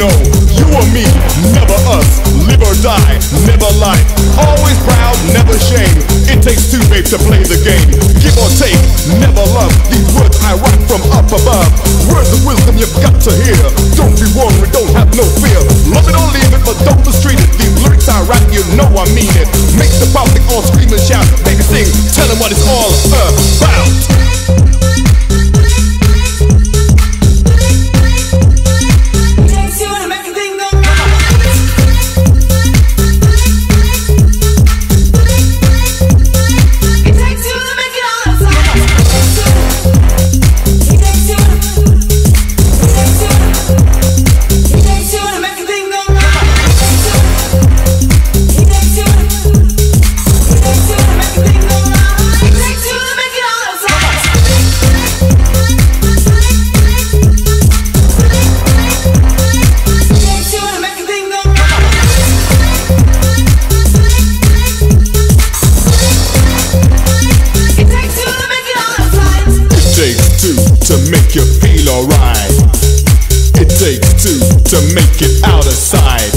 know, you or me, never us. Live or die, never lie. Always proud, never shame. It takes two, babe, to play the game. Give or take, never love. These words I rock from up above. Words of wisdom you've got to hear. Don't be worried, don't have no fear. Love it or leave it, but don't mistreat it. These lyrics I rap, you know I mean it. Make the public all scream and shout. Make it sing, tell them what it's all about. Make you feel alright. It takes two to make it out of sight.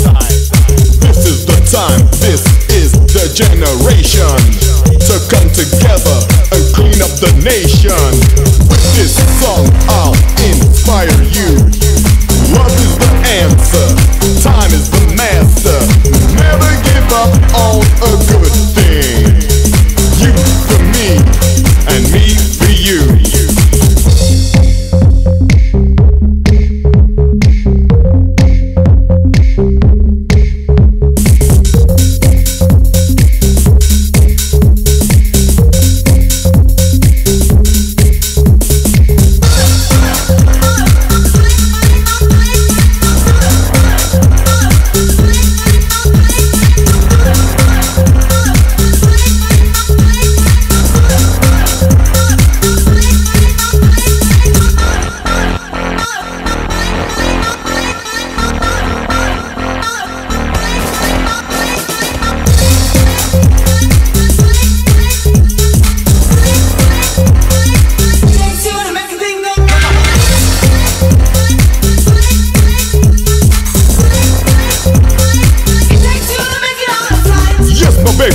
This is the time, this is the generation to come together and clean up the nation. With this song I'll inspire you. Love is the answer, time is the master. Never give up on a good thing. You for me, and me for you.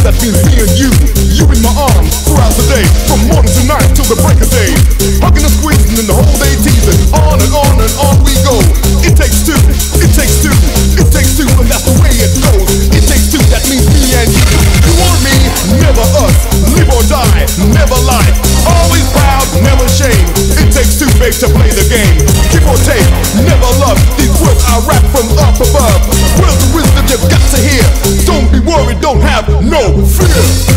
That's been seeing you, you in my arms throughout the day, from morning to night till the break of day. Hugging and squeezing and the whole day teasing. On and on and on we go. It takes two, it takes two, it takes two, and that's the way it goes. It takes two, that means me and you. You or me, never us. Live or die, never lie. Always proud, never shame. It takes two, babe, to play the game. Give or take, never love. These words I rap from up above. Words of wisdom you've got to hear. Don't be worried, don't have no fear.